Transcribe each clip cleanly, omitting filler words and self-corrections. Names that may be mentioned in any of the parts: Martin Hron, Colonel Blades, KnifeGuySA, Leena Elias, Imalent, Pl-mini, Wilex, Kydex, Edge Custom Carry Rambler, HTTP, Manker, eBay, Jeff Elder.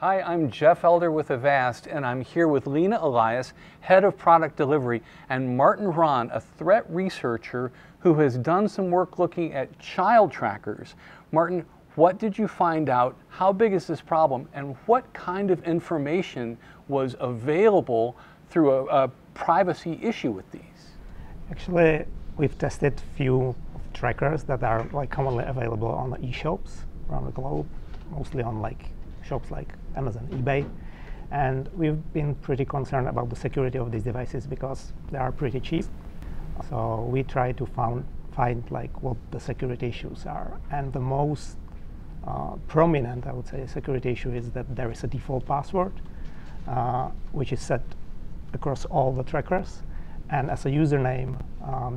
Hi, I'm Jeff Elder with Avast, and I'm here with Leena Elias, Head of Product Delivery, and Martin Hron, a threat researcher who has done some work looking at child trackers. Martin, what did you find out? How big is this problem? And what kind of information was available through a privacy issue with these? Actually, we've tested few trackers that are like commonly available on the e-shops around the globe, mostly on like shops like Amazon, eBay, and we've been pretty concerned about the security of these devices because they are pretty cheap. So we try to find like what the security issues are, and the most prominent, I would say, security issue is that there is a default password which is set across all the trackers, and as a username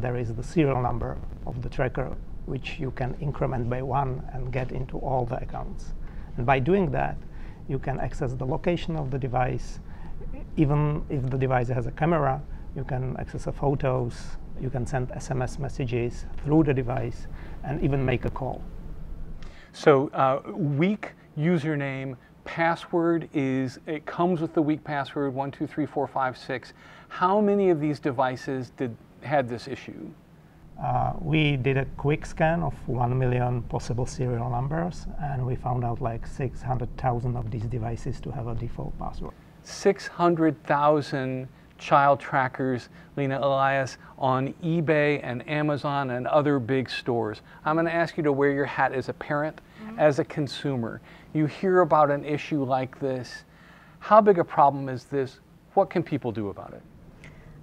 there is the serial number of the tracker which you can increment by 1 and get into all the accounts. And by doing that, you can access the location of the device. Even if the device has a camera, you can access the photos, you can send SMS messages through the device, and even make a call. So weak username, password is, it comes with the weak password, 123456. How many of these devices had this issue? We did a quick scan of 1 million possible serial numbers, and we found out like 600,000 of these devices to have a default password. 600,000 child trackers, Leena Elias, on eBay and Amazon and other big stores. I'm going to ask you to wear your hat as a parent, as a consumer. You hear about an issue like this. How big a problem is this? What can people do about it?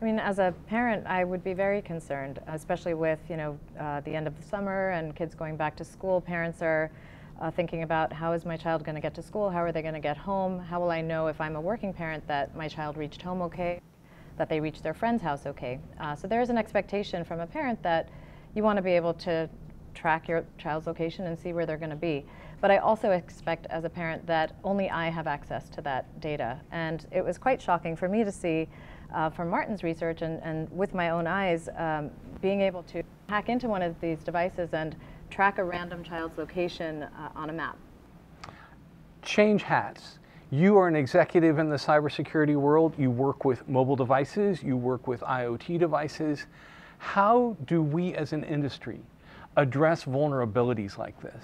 I mean, as a parent, I would be very concerned, especially with, you know, the end of the summer and kids going back to school. Parents are thinking about, how is my child going to get to school? How are they going to get home? How will I know, if I'm a working parent, that my child reached home okay, that they reached their friend's house okay? So there is an expectation from a parent that you want to be able to track your child's location and see where they're going to be. But I also expect, as a parent, that only I have access to that data. And it was quite shocking for me to see from Martin's research and with my own eyes, being able to hack into one of these devices and track a random child's location on a map. Change hats. You are an executive in the cybersecurity world. You work with mobile devices. You work with IoT devices. How do we as an industry address vulnerabilities like this?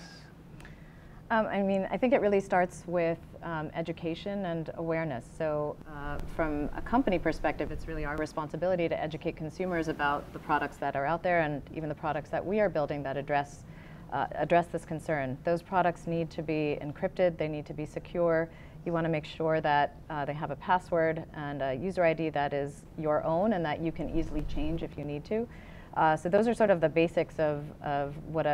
I mean, I think it really starts with education and awareness. So from a company perspective, it's really our responsibility to educate consumers about the products that are out there and even the products that we are building that address this concern. Those products need to be encrypted. They need to be secure. You want to make sure that they have a password and a user ID that is your own and that you can easily change if you need to. So those are sort of the basics of what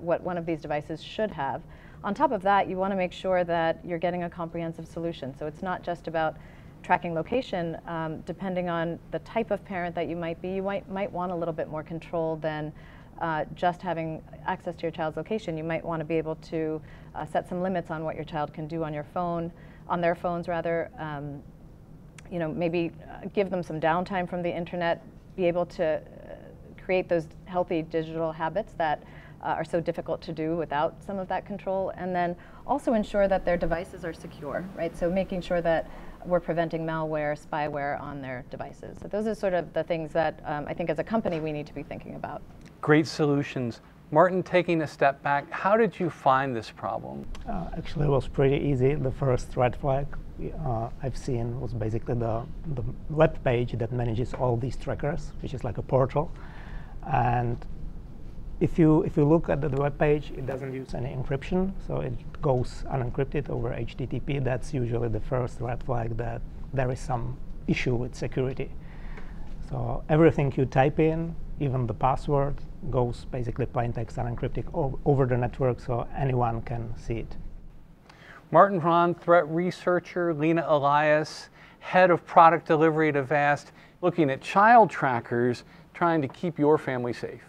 one of these devices should have. On top of that, you want to make sure that you're getting a comprehensive solution. So it's not just about tracking location. Depending on the type of parent that you might be, you might want a little bit more control than just having access to your child's location. You might want to be able to set some limits on what your child can do on your phone, on their phones rather. You know, maybe give them some downtime from the internet, be able to create those healthy digital habits that are so difficult to do without some of that control, and then also ensure that their devices are secure, right? So making sure that we're preventing malware, spyware on their devices. So those are sort of the things that I think as a company we need to be thinking about. Great solutions. Martin, taking a step back, how did you find this problem? Actually, it was pretty easy. The first red flag I've seen was basically the web page that manages all these trackers, which is like a portal. And if you look at the web page, it doesn't use any encryption, so it goes unencrypted over HTTP. That's usually the first red flag that there is some issue with security. So everything you type in, even the password, goes basically plain text unencrypted over the network, so anyone can see it. Martin Hron, threat researcher, Leena Elias, Head of Product Delivery at Avast, looking at child trackers, trying to keep your family safe.